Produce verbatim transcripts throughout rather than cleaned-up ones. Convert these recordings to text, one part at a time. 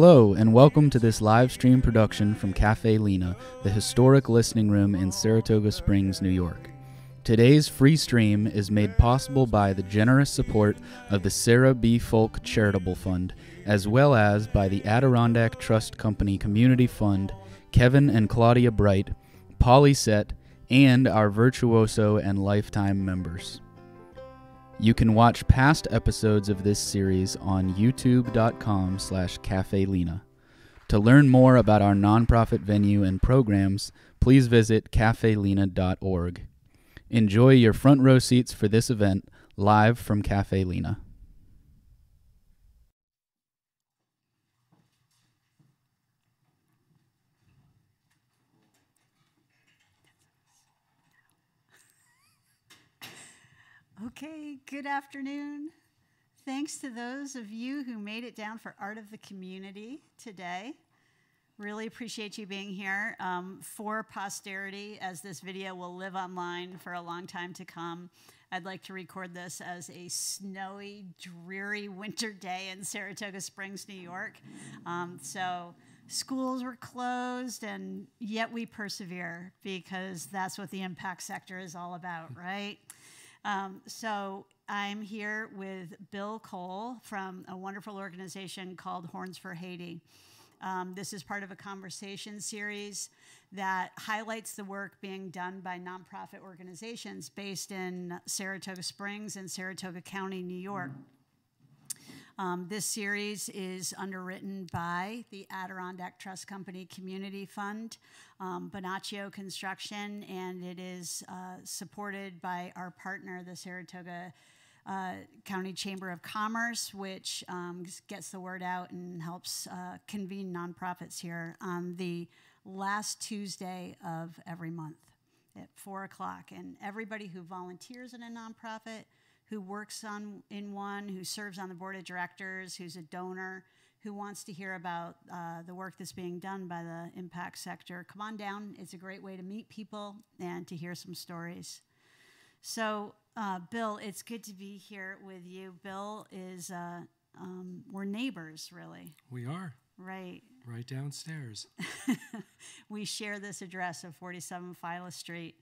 Hello, and welcome to this live stream production from Cafe Lena, the historic listening room in Saratoga Springs, New York. Today's free stream is made possible by the generous support of the Sarah B. Folk Charitable Fund, as well as by the Adirondack Trust Company Community Fund, Kevin and Claudia Bright, Polly Set, and our Virtuoso and Lifetime members. You can watch past episodes of this series on youtube.com slash cafelena. To learn more about our nonprofit venue and programs, please visit cafelena dot org. Enjoy your front row seats for this event, live from Cafe Lena. Okay, good afternoon. Thanks to those of you who made it down for Art of the Community today. Really appreciate you being here um, for posterity, as this video will live online for a long time to come. I'd like to record this as a snowy, dreary winter day in Saratoga Springs, New York. Um, so schools were closed, and yet we persevere, because that's what the impact sector is all about, right? Um, so I'm here with Bill Cole from a wonderful organization called Horns for Haiti. Um, this is part of a conversation series that highlights the work being done by nonprofit organizations based in Saratoga Springs and Saratoga County, New York. Um, this series is underwritten by the Adirondack Trust Company Community Fund, um, Bonacio Construction, and it is uh, supported by our partner, the Saratoga uh, County Chamber of Commerce, which um, gets the word out and helps uh, convene nonprofits here on the last Tuesday of every month at four o'clock. And everybody who volunteers in a nonprofit, who works on in one, who serves on the board of directors, who's a donor, who wants to hear about uh, the work that's being done by the impact sector, come on down. It's a great way to meet people and to hear some stories. So, uh, Bill, it's good to be here with you. Bill is, uh, um, we're neighbors, really. We are. Right. Right downstairs. We share this address of forty-seven Phila Street.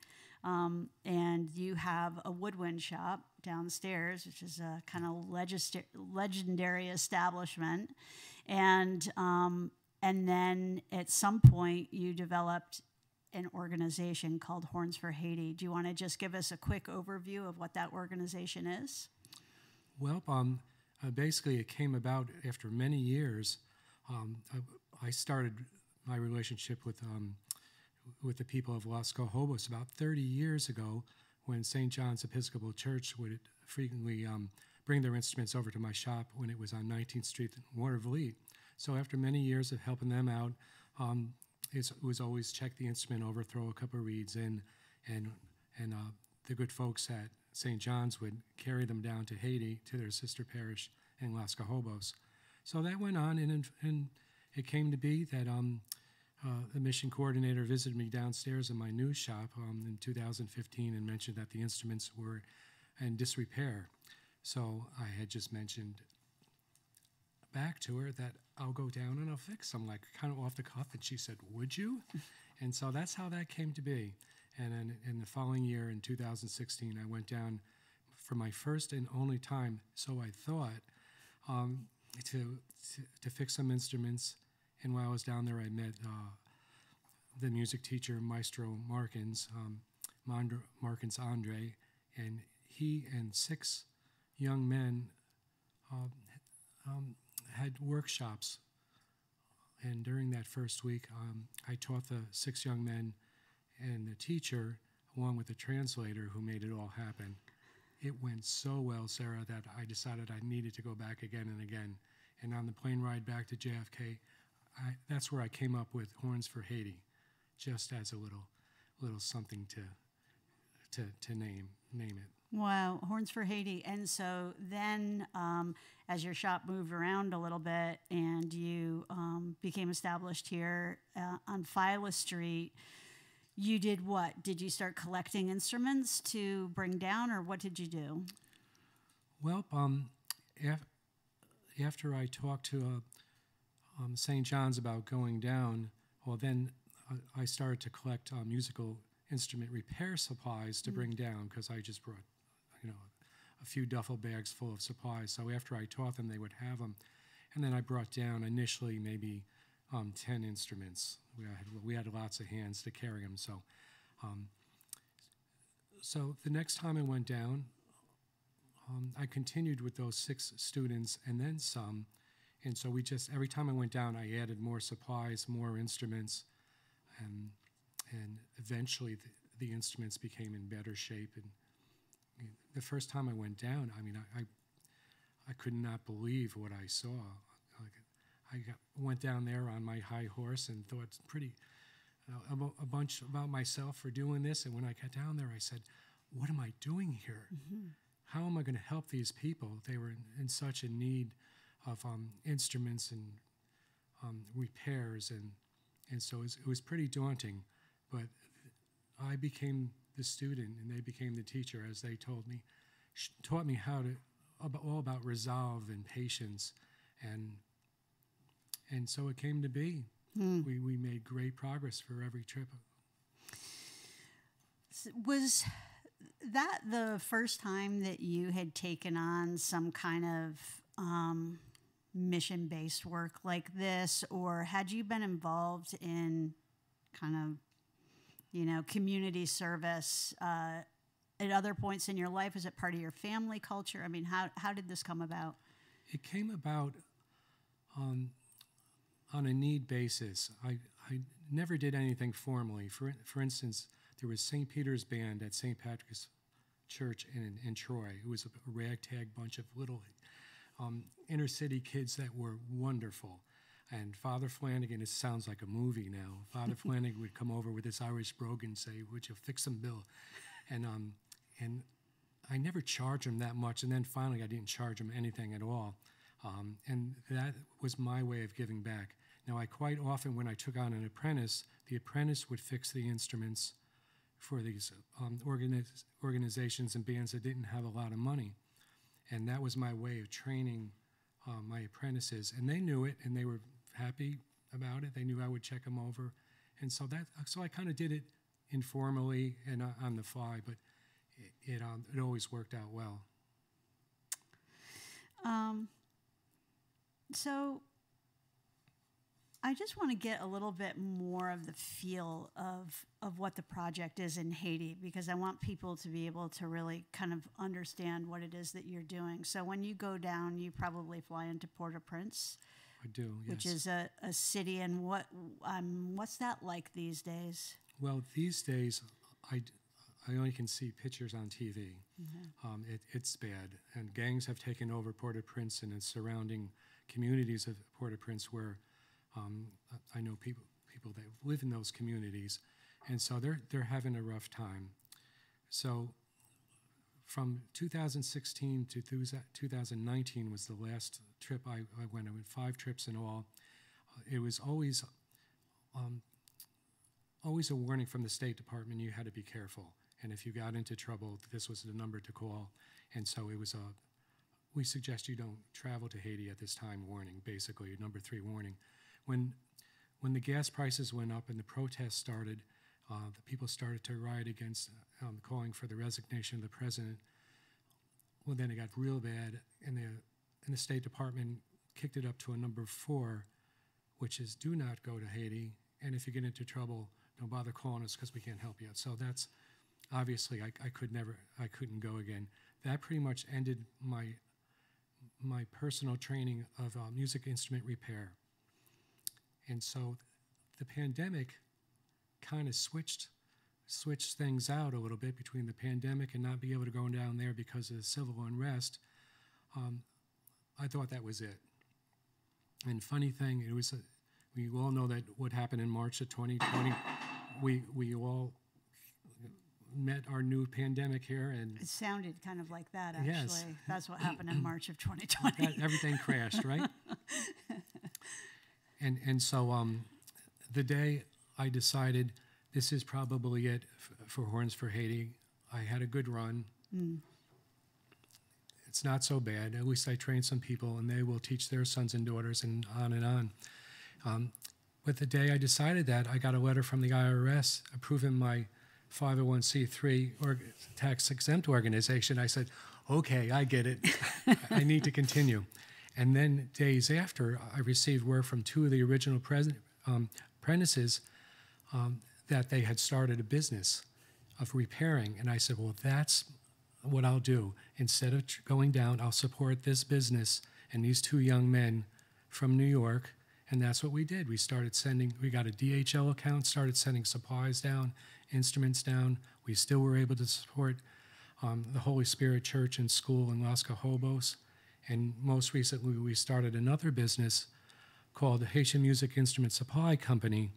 Um, and you have a woodwind shop downstairs, which is a kind of legendary establishment. And, um, and then at some point you developed an organization called Horns for Haiti. Do you want to just give us a quick overview of what that organization is? Well, um, uh, basically it came about after many years. Um, I, I started my relationship with um, with the people of Las Cahobas about thirty years ago, when Saint John's Episcopal Church would frequently um, bring their instruments over to my shop when it was on nineteenth street in Waterville. So after many years of helping them out, um, it was always check the instrument over, throw a couple of reeds in, and, and uh, the good folks at Saint John's would carry them down to Haiti, to their sister parish in Las Cahobas. So that went on, and, and it came to be that um, Uh, the mission coordinator visited me downstairs in my new shop um, in two thousand fifteen and mentioned that the instruments were in disrepair. So I had just mentioned back to her that I'll go down and I'll fix them, like kind of off the cuff, and she said, "Would you?" And so that's how that came to be. And in, in the following year, in two thousand sixteen, I went down for my first and only time, so I thought, um, to, to, to fix some instruments. And while I was down there, I met uh, the music teacher, Maestro Marckens, um, Marckens André, and he and six young men um, um, had workshops. And during that first week, um, I taught the six young men and the teacher, along with the translator who made it all happen. It went so well, Sarah, that I decided I needed to go back again and again. And on the plane ride back to J F K, I, that's where I came up with Horns for Haiti, just as a little, little something to, to, to name, name it. Wow, Horns for Haiti. And so then, um, as your shop moved around a little bit and you um, became established here uh, on Phila Street, you did what? Did you start collecting instruments to bring down, or what did you do? Well, um, af after I talked to a um, Saint John's about going down, well, then I, I started to collect uh, musical instrument repair supplies to mm. bring down, because I just brought, you know, a few duffel bags full of supplies. So after I taught them, they would have them. And then I brought down initially maybe um, ten instruments. We had, we had lots of hands to carry them. So, um, so the next time I went down, um, I continued with those six students and then some. And so we just, every time I went down, I added more supplies, more instruments, and, and eventually the, the instruments became in better shape. And the first time I went down, I mean, I, I, I could not believe what I saw. Like, I got, went down there on my high horse and thought pretty uh, about, a bunch about myself for doing this. And when I got down there, I said, what am I doing here? Mm-hmm. How am I going to help these people? They were in, in such a need of um, instruments and um, repairs. And, and so it was, it was pretty daunting. But I became the student, and they became the teacher, as they told me, she taught me how to, about, all about resolve and patience, and and so it came to be. Mm. We we made great progress for every trip. Was that the first time that you had taken on some kind of um, mission-based work like this, or had you been involved in kind of, you know, community service uh, at other points in your life? Is it part of your family culture? I mean, how, how did this come about? It came about um, on a need basis. I, I never did anything formally. For, for instance, there was Saint Peter's Band at Saint Patrick's Church in, in Troy. It was a ragtag bunch of little um, inner city kids that were wonderful. And Father Flanagan, it sounds like a movie now. Father Flanagan would come over with this Irish brogue and say, would you fix him, Bill? And, um, and I never charged him that much. And then finally, I didn't charge him anything at all. Um, and that was my way of giving back. Now, I quite often, when I took on an apprentice, the apprentice would fix the instruments for these um, organiz organizations and bands that didn't have a lot of money. And that was my way of training uh, my apprentices. And they knew it, and they were happy about it. They knew I would check them over, and so that so I kind of did it informally and uh, on the fly, but it it, um, it always worked out well. Um. So I just want to get a little bit more of the feel of of what the project is in Haiti, because I want people to be able to really kind of understand what it is that you're doing. So when you go down, you probably fly into Port-au-Prince. I do, yes. Which is a, a city, and what um, what's that like these days? Well, these days, I, I only can see pictures on T V. Mm-hmm. um, it, it's bad, and gangs have taken over Port-au-Prince and its surrounding communities of Port-au-Prince, where um, I know people people that live in those communities, and so they're they're having a rough time. So, from two thousand sixteen to two thousand nineteen was the last trip I, I went. I went five trips in all. Uh, it was always, um, always a warning from the State Department. You had to be careful, and if you got into trouble, this was the number to call. And so it was a, we suggest you don't travel to Haiti at this time warning, basically a number three warning. When, when the gas prices went up and the protests started, Uh, the people started to riot against, um, calling for the resignation of the president. Well, then it got real bad, and the, and the State Department kicked it up to a number four, which is do not go to Haiti, and if you get into trouble, don't bother calling us because we can't help you. So that's, obviously, I, I could never, I couldn't go again. That pretty much ended my, my personal training of uh, music instrument repair. And so the pandemic kind of switched switched things out a little bit between the pandemic and not be able to go down there because of the civil unrest. Um, I thought that was it. And funny thing, it was a, we all know that what happened in March of twenty twenty. We we all met our new pandemic here, and it sounded kind of like that. Actually, yes. That's what happened in March of twenty twenty. That, everything crashed, right? and and so um, the day I decided this is probably it f for Horns for Haiti. I had a good run. Mm. It's not so bad. At least I trained some people, and they will teach their sons and daughters, and on and on. Um, but the day I decided that, I got a letter from the I R S approving my five oh one c three or tax-exempt organization. I said, okay, I get it. I need to continue. And then days after, I received word from two of the original um, apprentices um, that they had started a business of repairing. And I said, well, that's what I'll do. Instead of going down, I'll support this business and these two young men from New York. And that's what we did. We started sending, we got a D H L account, started sending supplies down, instruments down. We still were able to support um, the Holy Spirit Church and school in Las Cahobas. And most recently, we started another business called the Haitian Music Instrument Supply Company,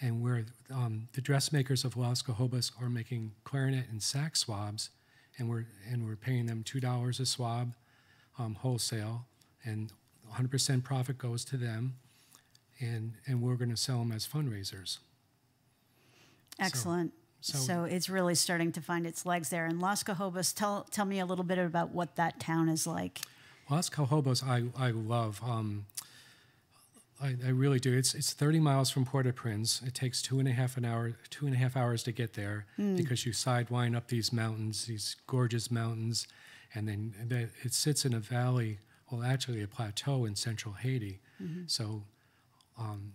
and where um, the dressmakers of Las Cahobas are making clarinet and sax swabs, and we're, and we're paying them two dollars a swab um, wholesale, and one hundred percent profit goes to them, and, and we're going to sell them as fundraisers. Excellent. So, so, so it's really starting to find its legs there. And Las Cahobas, tell, tell me a little bit about what that town is like. Las Cahobas, I, I love. Um, I, I really do. It's, it's thirty miles from Port-au-Prince. It takes two and a half an hour, two and a half hours to get there mm. because you sidewind up these mountains, these gorgeous mountains, and then and that it sits in a valley, well, actually a plateau in central Haiti. Mm-hmm. So um,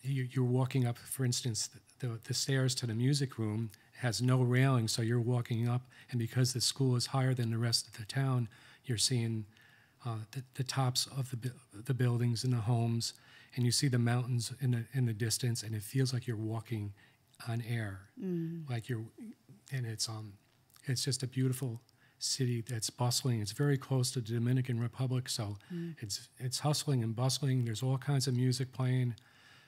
you, you're walking up, for instance, the, the stairs to the music room has no railing, so you're walking up, and because the school is higher than the rest of the town, you're seeing uh, the, the tops of the, the buildings and the homes, and you see the mountains in the, in the distance, and it feels like you're walking on air, mm. like you're, and it's um, it's just a beautiful city that's bustling. It's very close to the Dominican Republic, so mm. it's it's hustling and bustling. There's all kinds of music playing.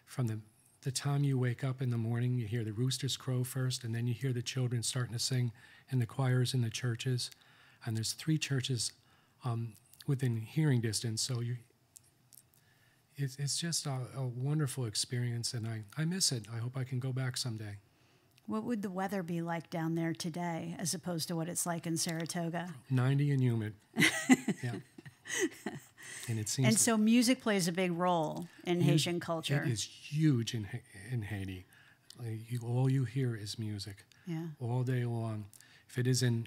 From the the time you wake up in the morning, you hear the roosters crow first, and then you hear the children starting to sing, and the choirs in the churches. And there's three churches um, within hearing distance, so you. It's, it's just a, a wonderful experience, and I, I miss it. I hope I can go back someday. What would the weather be like down there today as opposed to what it's like in Saratoga? ninety and humid. Yeah. And it seems. And so music plays a big role in it, Haitian culture. It is huge in, in Haiti. Like you, all you hear is music. Yeah. All day long. If it isn't,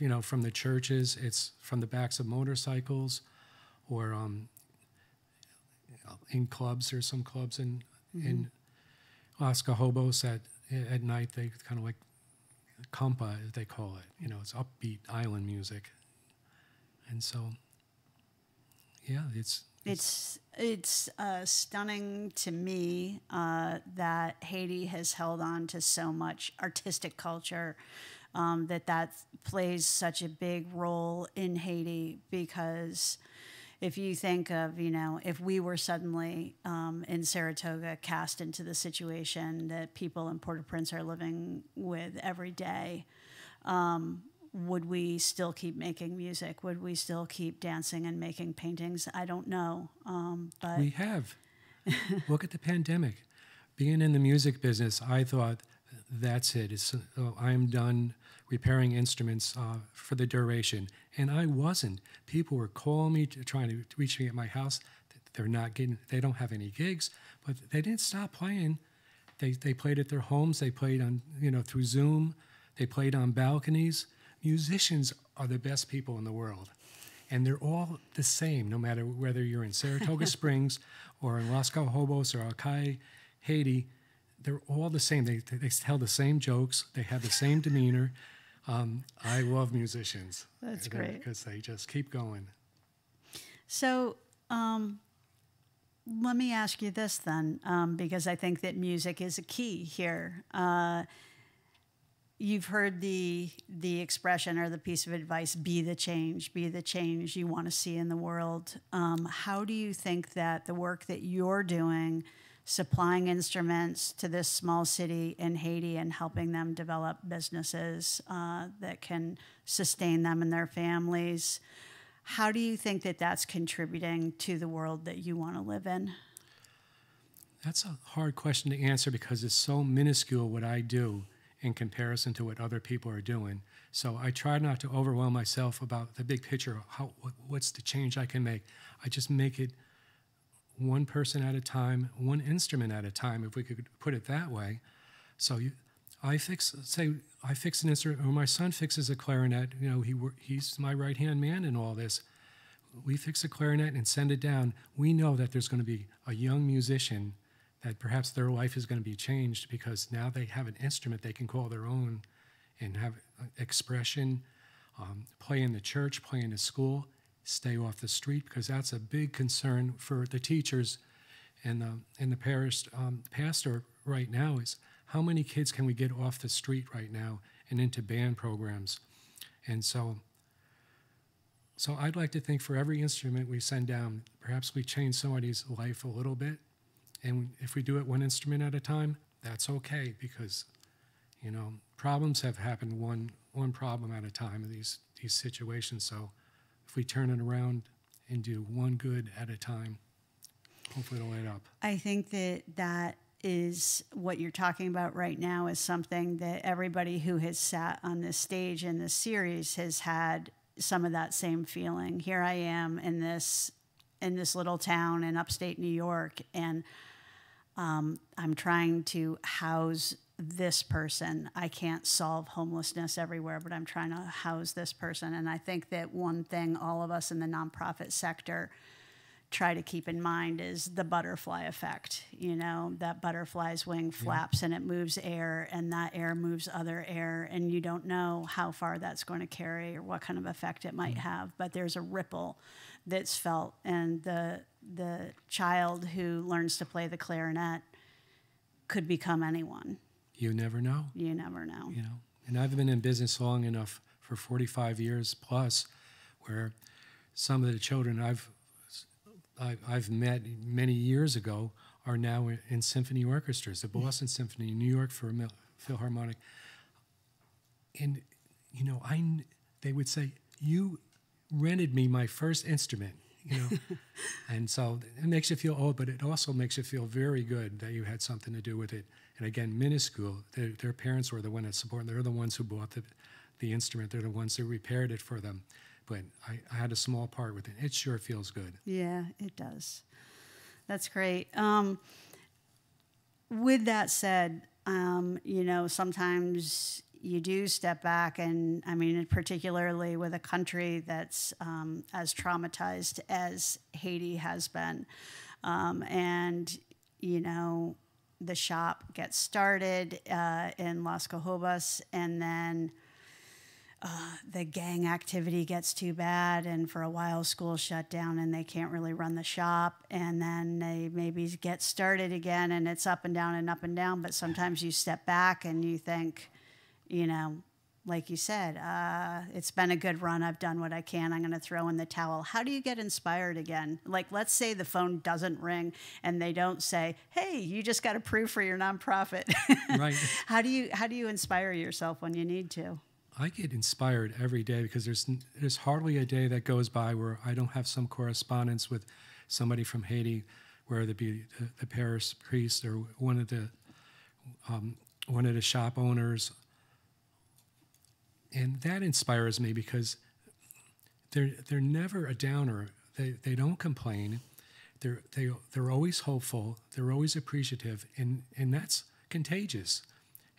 you know, from the churches, it's from the backs of motorcycles, or um, in clubs. There's some clubs in mm-hmm. in Las Cahobas that. At night, they kind of like compa, as they call it. You know, it's upbeat island music, and so yeah, it's it's it's, it's uh, stunning to me uh, that Haiti has held on to so much artistic culture. Um, that that plays such a big role in Haiti, because if you think of, you know, if we were suddenly um, in Saratoga cast into the situation that people in Port-au-Prince are living with every day, um, would we still keep making music? Would we still keep dancing and making paintings? I don't know. Um, but we have. Look at the pandemic. Being in the music business, I thought, that's it. It's, oh, I'm done repairing instruments uh, for the duration. And I wasn't. People were calling me, trying to reach me at my house. They're not getting, they don't have any gigs, but they didn't stop playing. They, they played at their homes. They played on, you know, through Zoom. They played on balconies. Musicians are the best people in the world. And they're all the same, no matter whether you're in Saratoga Springs or in Las Cahobas or Akaye, Haiti. They're all the same. They, they tell the same jokes. They have the same demeanor. Um, I love musicians. That's great. Because they just keep going. So um, let me ask you this then, um, because I think that music is a key here. Uh, you've heard the, the expression or the piece of advice, be the change, be the change you want to see in the world. Um, how do you think that the work that you're doing, supplying instruments to this small city in Haiti and helping them develop businesses uh, that can sustain them and their families, how do you think that that's contributing to the world that you want to live in? That's a hard question to answer, because it's so minuscule what I do in comparison to what other people are doing. So I try not to overwhelm myself about the big picture, how, what's the change I can make. I just make it one person at a time, one instrument at a time, if we could put it that way. So you, I fix, say, I fix an instrument, or my son fixes a clarinet. You know, he he's my right-hand man in all this. We fix a clarinet and send it down. We know that there's going to be a young musician that perhaps their life is going to be changed because now they have an instrument they can call their own and have expression, um, play in the church, play in the school, stay off the street, because that's a big concern for the teachers and the, and the parish um, pastor right now is how many kids can we get off the street right now and into band programs. And so, so I'd like to think for every instrument we send down, perhaps we change somebody's life a little bit. And if we do it one instrument at a time, that's okay, because, you know, problems have happened one, one problem at a time in these, these situations. So if we turn it around and do one good at a time, hopefully it'll light up. I think that that is what you're talking about right now is something that everybody who has sat on this stage in this series has had some of that same feeling. Here I am in this, in this little town in upstate New York, and um, I'm trying to house this person. I can't solve homelessness everywhere, but I'm trying to house this person. And I think that one thing all of us in the nonprofit sector try to keep in mind is the butterfly effect. You know, that butterfly's wing flaps, yeah, and it moves air, and that air moves other air, and you don't know how far that's going to carry or what kind of effect it might, mm-hmm, have, but there's a ripple that's felt. And the, the child who learns to play the clarinet could become anyone. You never know. You never know. You know, and I've been in business long enough for forty-five years plus, where some of the children I've I've met many years ago are now in symphony orchestras, the Boston Symphony, New York Philharmonic, and you know, I they would say, "You rented me my first instrument," you know, and so it makes you feel old, but it also makes you feel very good that you had something to do with it. And again, minuscule, their, their parents were the one that supported. They're the ones who bought the, the instrument. They're the ones who repaired it for them. But I, I had a small part with it. It sure feels good. Yeah, it does. That's great. Um, with that said, um, you know, sometimes you do step back, and I mean, particularly with a country that's um, as traumatized as Haiti has been. Um, and, you know, the shop gets started uh, in Las Cahobas, and then uh, the gang activity gets too bad, and for a while school shut down and they can't really run the shop, and then they maybe get started again, and it's up and down and up and down. But sometimes you step back and you think, you know, like you said, uh, it's been a good run. I've done what I can. I'm going to throw in the towel. How do you get inspired again? Like, let's say the phone doesn't ring and they don't say, "Hey, you just got approved for your nonprofit." Right. How do you how do you inspire yourself when you need to? I get inspired every day, because there's there's hardly a day that goes by where I don't have some correspondence with somebody from Haiti, whether it be the, the parish priest or one of the um, one of the shop owners. And that inspires me, because they're, they're never a downer. They, they don't complain. They're, they, they're always hopeful. They're always appreciative. And, and that's contagious.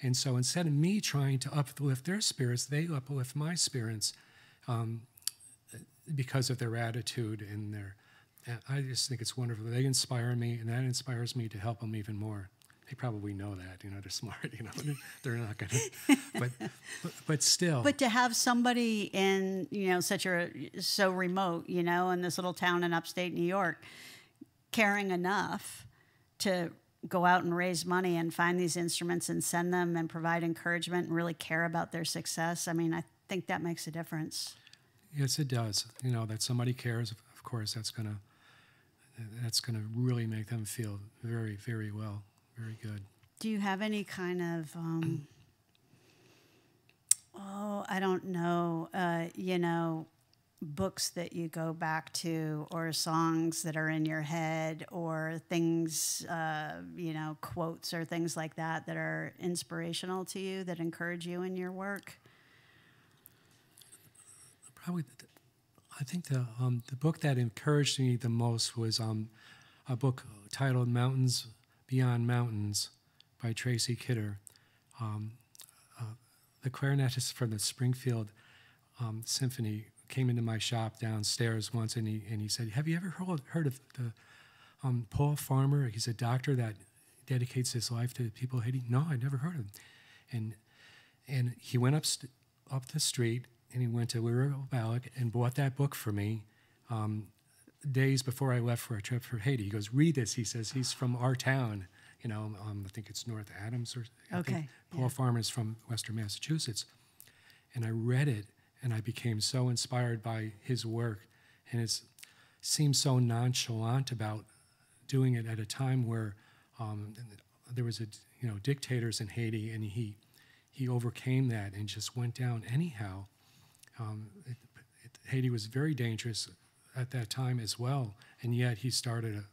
And so instead of me trying to uplift their spirits, they uplift my spirits um, because of their attitude and their... I just think it's wonderful. They inspire me, and that inspires me to help them even more. They probably know that, you know, they're smart, you know, they're not going to, but, but, but still. But to have somebody in, you know, such a, so remote, you know, in this little town in upstate New York, caring enough to go out and raise money and find these instruments and send them and provide encouragement and really care about their success. I mean, I think that makes a difference. Yes, it does. You know, that somebody cares, of course, that's going to, that's going to really make them feel very, very well. Very good. Do you have any kind of, um, oh, I don't know, uh, you know, books that you go back to, or songs that are in your head, or things, uh, you know, quotes or things like that that are inspirational to you, that encourage you in your work? Probably, the, I think the, um, the book that encouraged me the most was um, a book titled Mountains Beyond Mountains by Tracy Kidder, um, uh, the clarinetist from the Springfield um, Symphony came into my shop downstairs once, and he, and he said, have you ever heard, heard of the, um, Paul Farmer? He's a doctor that dedicates his life to people Haiti. No, I never heard of him. And, and he went up, st up the street, and he went to Libreria Balik and bought that book for me um, days before I left for a trip for Haiti. He goes, read this. He says, he's from our town. You know, um, I think it's North Adams, or I okay. think Paul yeah. Farmer's from Western Massachusetts. And I read it, and I became so inspired by his work. And it seemed so nonchalant about doing it at a time where um, there was, a, you know, dictators in Haiti, and he, he overcame that and just went down anyhow. Um, it, it, Haiti was very dangerous at that time as well, and yet he started a,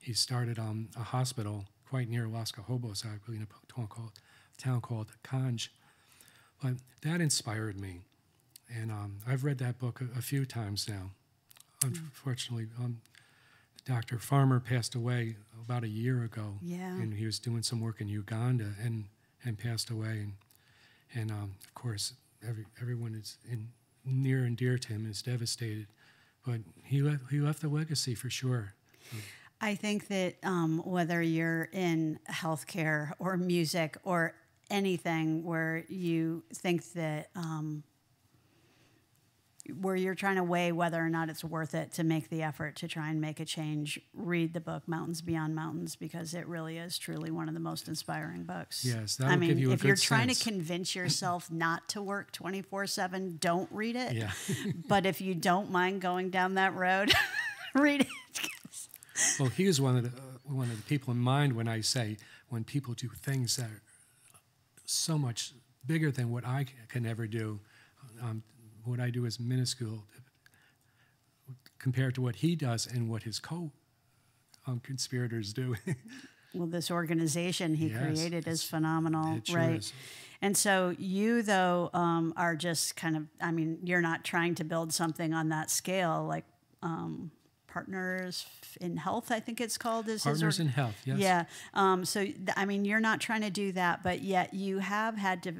he started um, a hospital quite near Las Cahobas, I believe, in a town called, town called Kanj. But that inspired me, and um, I've read that book a, a few times now. Unfortunately, um, Doctor Farmer passed away about a year ago, yeah. and he was doing some work in Uganda and, and passed away, and, and um, of course, Every, everyone is in, near and dear to him is devastated, but he left, he left a legacy for sure. I think that um, whether you're in healthcare or music or anything where you think that um, where you're trying to weigh whether or not it's worth it to make the effort to try and make a change, read the book Mountains Beyond Mountains, because it really is truly one of the most inspiring books. Yes, that'll I mean, give you a if good you're trying sense. to convince yourself not to work twenty-four seven, don't read it. Yeah. But if you don't mind going down that road, read it. Well, he was one of the uh, one of the people in mind when I say when people do things that are so much bigger than what I can ever do. Um, What I do is minuscule compared to what he does and what his co-conspirators do. Well, this organization he yes, created is phenomenal, it sure right? Is. And so you, though, um, are just kind of, I mean, you're not trying to build something on that scale, like um, Partners in Health, I think it's called. Is Partners in Health, yes. Yeah. Um, so, I mean, you're not trying to do that, but yet you have had to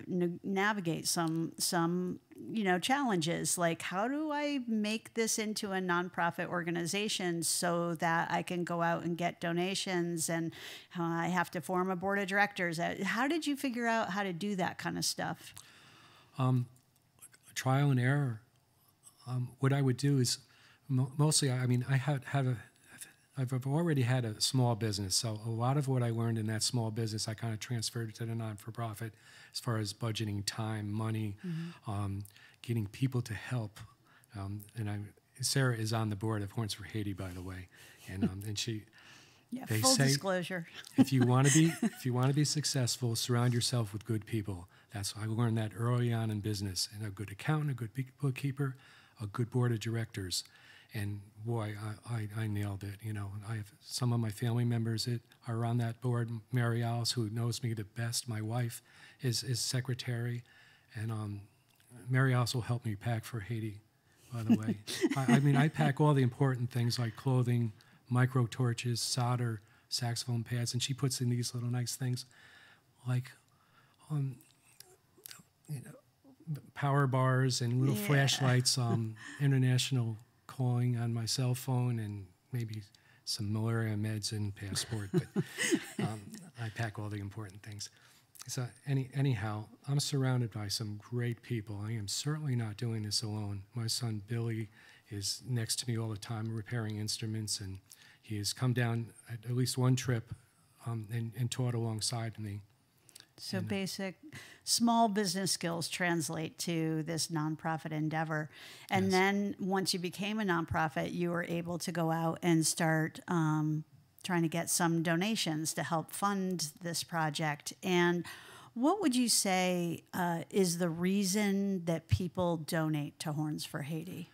navigate some some... you know, challenges, like how do I make this into a nonprofit organization so that I can go out and get donations, and uh, I have to form a board of directors. How did you figure out how to do that kind of stuff? Um, trial and error. Um, what I would do is mo mostly, I mean, I have, have a, I've already had a small business, so a lot of what I learned in that small business, I kind of transferred to the non-for-profit as far as budgeting time, money, mm-hmm. um, getting people to help. Um, and I, Sarah is on the board of Horns for Haiti, by the way, and um, and she, yeah, they full say, disclosure. if you want to be, if you want to be successful, surround yourself with good people. That's I learned that early on in business, and a good accountant, a good bookkeeper, a good board of directors. And boy, I, I, I nailed it. You know, I have some of my family members that are on that board. Mary Alice, who knows me the best, my wife, is is secretary, and um, Mary Alice will help me pack for Haiti. By the way, I, I mean I pack all the important things like clothing, micro torches, solder, saxophone pads, and she puts in these little nice things, like, um, you know, power bars and little yeah. flashlights, um, international. Calling on my cell phone, and maybe some malaria meds and passport, but um, I pack all the important things. So any, anyhow, I'm surrounded by some great people. I am certainly not doing this alone. My son Billy is next to me all the time repairing instruments, and he has come down at, at least one trip um, and, and taught alongside me. So and, basic uh, small business skills translate to this nonprofit endeavor. And yes. then once you became a nonprofit, you were able to go out and start um, trying to get some donations to help fund this project. And what would you say uh, is the reason that people donate to Horns for Haiti?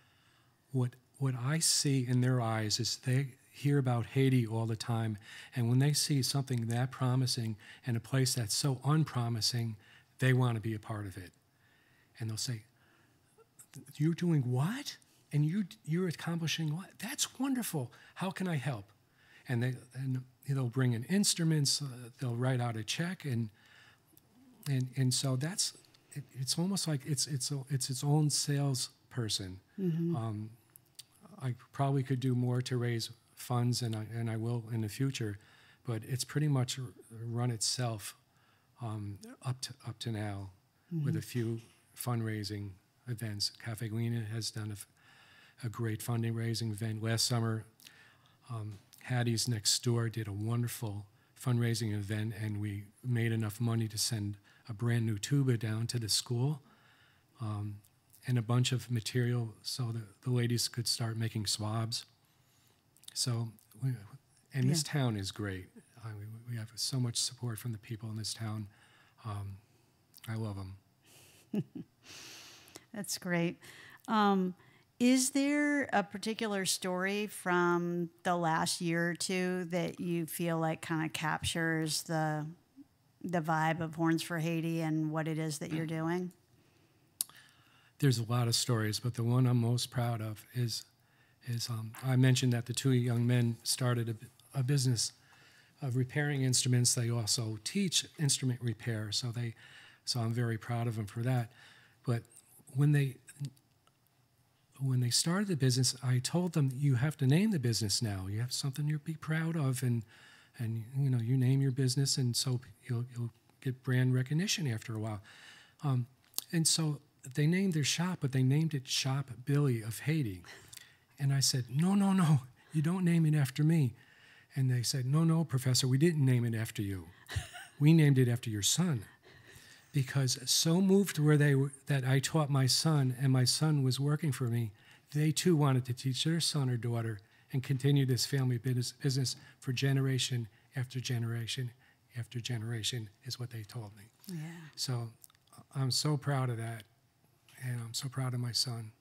What, what I see in their eyes is they... hear about Haiti all the time, and when they see something that promising and a place that's so unpromising, they want to be a part of it. And they'll say, you're doing what? And you, you're accomplishing what? That's wonderful. How can I help? and they and they'll bring in instruments. Uh, they'll write out a check, and and and so that's it, it's almost like it's it's a, it's its own salesperson. Mm-hmm. um, I probably could do more to raise funds, and I and I will in the future, but it's pretty much run itself um, up to up to now, mm-hmm. with a few fundraising events. Cafe Lena has done a. a great fundraising event last summer. Um, Hattie's Next Door did a wonderful fundraising event, and we made enough money to send a brand new tuba down to the school, um, and a bunch of material so that the ladies could start making swabs. So, we, and yeah. This town is great. I mean, we have so much support from the people in this town. Um, I love them. That's great. Um, Is there a particular story from the last year or two that you feel like kind of captures the the vibe of Horns for Haiti and what it is that you're doing? There's a lot of stories, but the one I'm most proud of is is um, I mentioned that the two young men started a, a business of repairing instruments. They also teach instrument repair, so they so I'm very proud of them for that. But when they When they started the business, I told them, you have to name the business now. You have something you'll be proud of, and and you know, you name your business, and so you'll, you'll get brand recognition after a while. Um, and so they named their shop, but they named it Shop Billy of Haiti. And I said, no, no, no, you don't name it after me. And they said, no, no, Professor, we didn't name it after you. We named it after your son. Because so moved were they were, that I taught my son, and my son was working for me, they too wanted to teach their son or daughter and continue this family business for generation after generation after generation, is what they told me. Yeah. So I'm so proud of that, and I'm so proud of my son.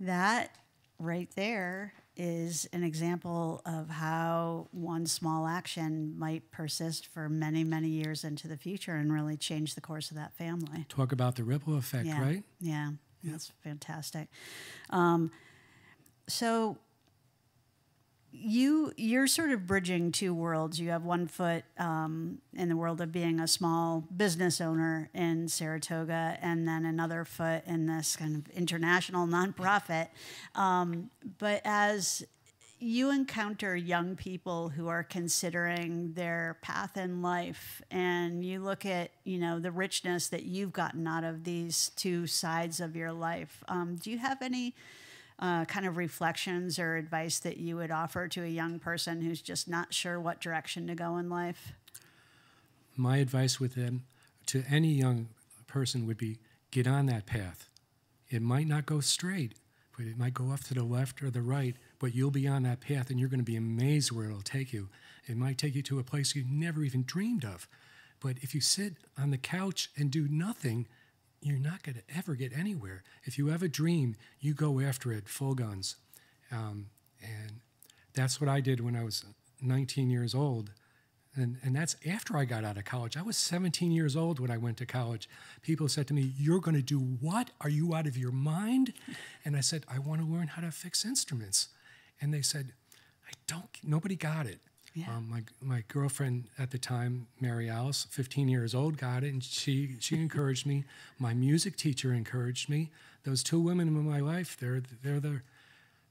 That right there is an example of how one small action might persist for many, many years into the future and really change the course of that family. Talk about the ripple effect, yeah. Right? Yeah, yeah, that's fantastic. Um, so you, you're sort of bridging two worlds. You have one foot um, in the world of being a small business owner in Saratoga, and then another foot in this kind of international nonprofit. Um, but as you encounter young people who are considering their path in life, and you look at, you know, the richness that you've gotten out of these two sides of your life, um, do you have any Uh, kind of reflections or advice that you would offer to a young person who's just not sure what direction to go in life? My advice with them, to any young person, would be get on that path. It might not go straight, but it might go off to the left or the right, but you'll be on that path, and you're going to be amazed where it'll take you. It might take you to a place you never even dreamed of, but if you sit on the couch and do nothing, you're not going to ever get anywhere. If you have a dream, you go after it full guns. Um, and that's what I did when I was nineteen years old. And, and that's after I got out of college. I was seventeen years old when I went to college. People said to me, you're going to do what? Are you out of your mind? And I said, I want to learn how to fix instruments. And they said, I don't, nobody got it. Yeah. Um, my my girlfriend at the time, Mary Alice, fifteen years old, got it, and she she encouraged me. My music teacher encouraged me. Those two women in my life, they're they're the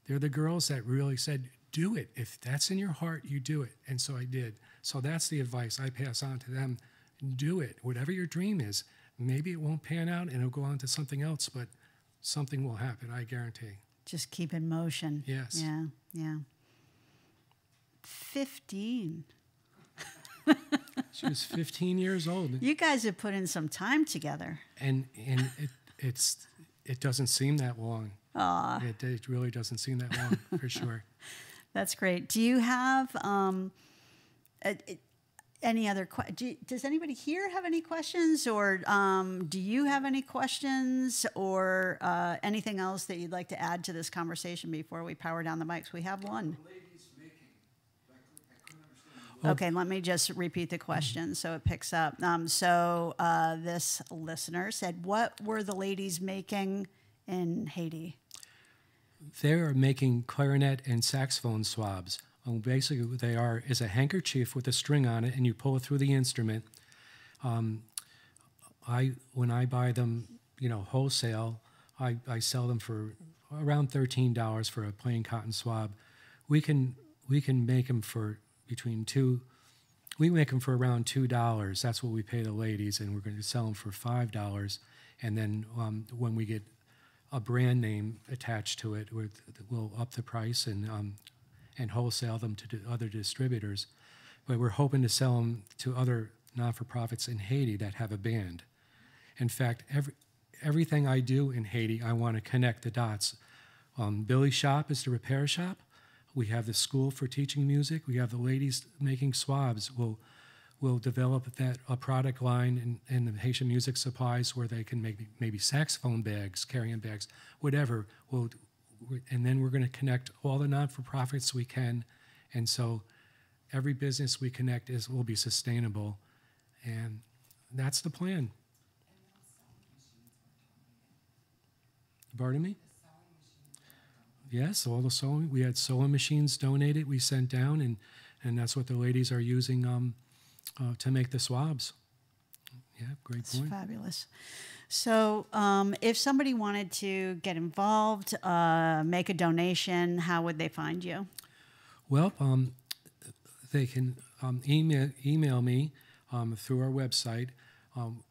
they're the girls that really said, "Do it. If that's in your heart, you do it." And so I did. So that's the advice I pass on to them: do it. Whatever your dream is, maybe it won't pan out, and it'll go on to something else, but something will happen. I guarantee. Just keep in motion. Yes. Yeah. Yeah. fifteen. She was fifteen years old. You guys have put in some time together. And and it it's it doesn't seem that long. Aww. It, it really doesn't seem that long, for sure. That's great. Do you have um a, a, any other que do you, does anybody here have any questions, or um do you have any questions, or uh anything else that you'd like to add to this conversation before we power down the mics? We have one. Okay, let me just repeat the question so it picks up. Um, so uh, this listener said, what were the ladies making in Haiti? They are making clarinet and saxophone swabs. Um, basically, what they are is a handkerchief with a string on it, and you pull it through the instrument. Um, I when I buy them, you know, wholesale, I, I sell them for around thirteen dollars for a plain cotton swab. We can we can make them for between two. We make them for around two dollars. That's what we pay the ladies, and we're going to sell them for five dollars. And then um, when we get a brand name attached to it, we'll up the price and um, and wholesale them to other distributors. But we're hoping to sell them to other not-for-profits in Haiti that have a band. In fact, every everything I do in Haiti, I want to connect the dots. Um, Billy's shop is the repair shop. We have the school for teaching music. We have the ladies making swabs. We'll, we'll develop that a product line in, in the Haitian music supplies where they can make maybe saxophone bags, carrying bags, whatever. We'll, and then we're going to connect all the non-for-profits we can. And so every business we connect is will be sustainable. And that's the plan. Pardon me? Yes, all the sewing. We had sewing machines donated, we sent down, and, and that's what the ladies are using um, uh, to make the swabs. Yeah, great point. That's fabulous. So um, if somebody wanted to get involved, uh, make a donation, how would they find you? Well, um, they can um, email, email me um, through our website. Um,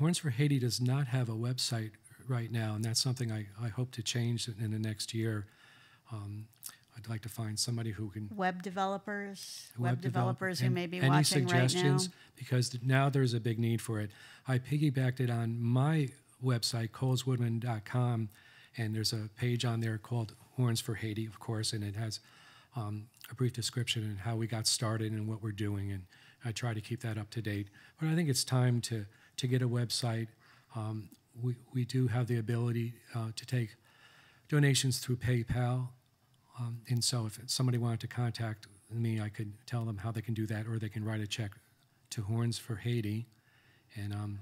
Horns for Haiti does not have a website right now, and that's something I, I hope to change in the next year. Um, I'd like to find somebody who can... Web developers, web, web developers who may be watching right now. Any suggestions, because now there's a big need for it. I piggybacked it on my website, coles woodman dot com, and there's a page on there called Horns for Haiti, of course, and it has um, a brief description on how we got started and what we're doing, and I try to keep that up to date. But I think it's time to, to get a website. Um, We, we do have the ability uh, to take donations through PayPal, um, and so if somebody wanted to contact me, I could tell them how they can do that, or they can write a check to Horns for Haiti, and, um,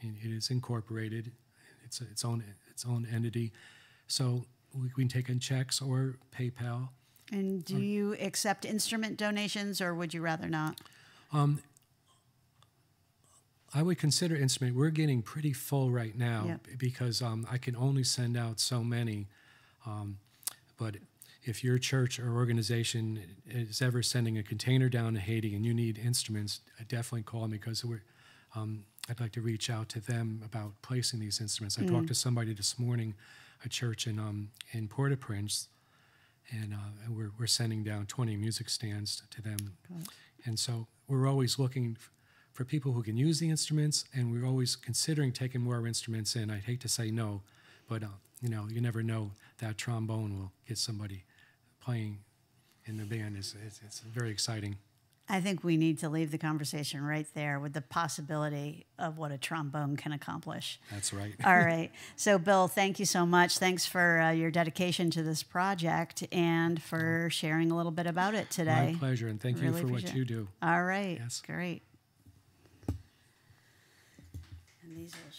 and it is incorporated. It's a, its own its own entity, so we, we can take in checks or PayPal. And do um, you accept instrument donations, or would you rather not? Um, I would consider instrument. We're getting pretty full right now, yep, because um, I can only send out so many. Um, but if your church or organization is ever sending a container down to Haiti and you need instruments, definitely call me, because we're, um, I'd like to reach out to them about placing these instruments. Mm-hmm. I talked to somebody this morning, a church in um, in Port-au-Prince, and uh, we're, we're sending down twenty music stands to them. Good. And so we're always looking for people who can use the instruments, and we're always considering taking more instruments in. I'd hate to say no, but uh, you know, you never know. That trombone will get somebody playing in the band. It's, it's, it's very exciting. I think we need to leave the conversation right there with the possibility of what a trombone can accomplish. That's right. All right. So, Bill, thank you so much. Thanks for uh, your dedication to this project and for sharing a little bit about it today. My pleasure, and thank really you for what you do. All right. Yes. Great. These are